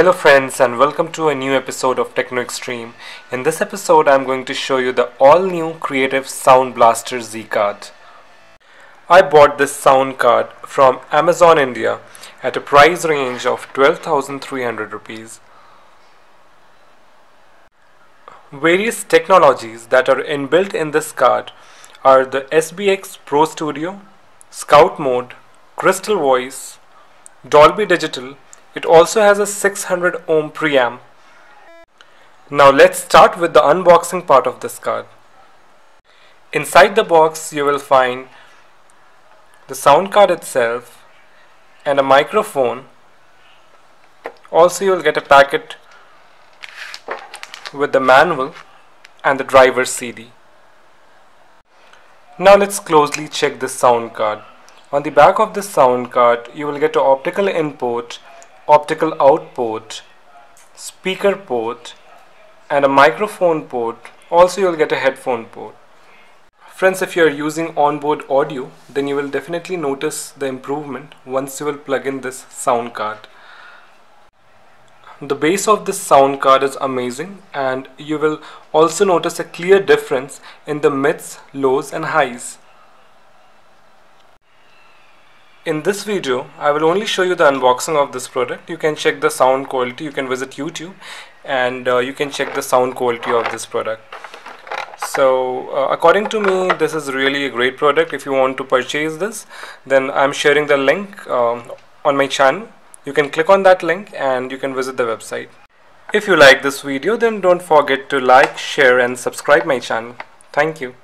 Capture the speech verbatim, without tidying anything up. Hello friends, and welcome to a new episode of Techno Extreme. In this episode I'm going to show you the all new Creative Sound Blaster Z card. I bought this sound card from Amazon India at a price range of twelve thousand three hundred rupees. Various technologies that are inbuilt in this card are the S B X Pro Studio, Scout Mode, Crystal Voice, Dolby Digital. It also has a six hundred ohm preamp. Now let's start with the unboxing part of this card. Inside the box you will find the sound card itself and a microphone. Also you will get a packet with the manual and the driver C D. Now let's closely check this sound card. On the back of this sound card you will get an optical input, optical out port, speaker port and a microphone port. Also you will get a headphone port. Friends, if you are using onboard audio, then you will definitely notice the improvement once you will plug in this sound card. The bass of this sound card is amazing, and you will also notice a clear difference in the mids, lows and highs. In this video, I will only show you the unboxing of this product. You can check the sound quality, you can visit YouTube and uh, you can check the sound quality of this product. So uh, according to me, this is really a great product. If you want to purchase this, then I'm sharing the link um, on my channel. You can click on that link and you can visit the website. If you like this video, then don't forget to like, share and subscribe my channel. Thank you.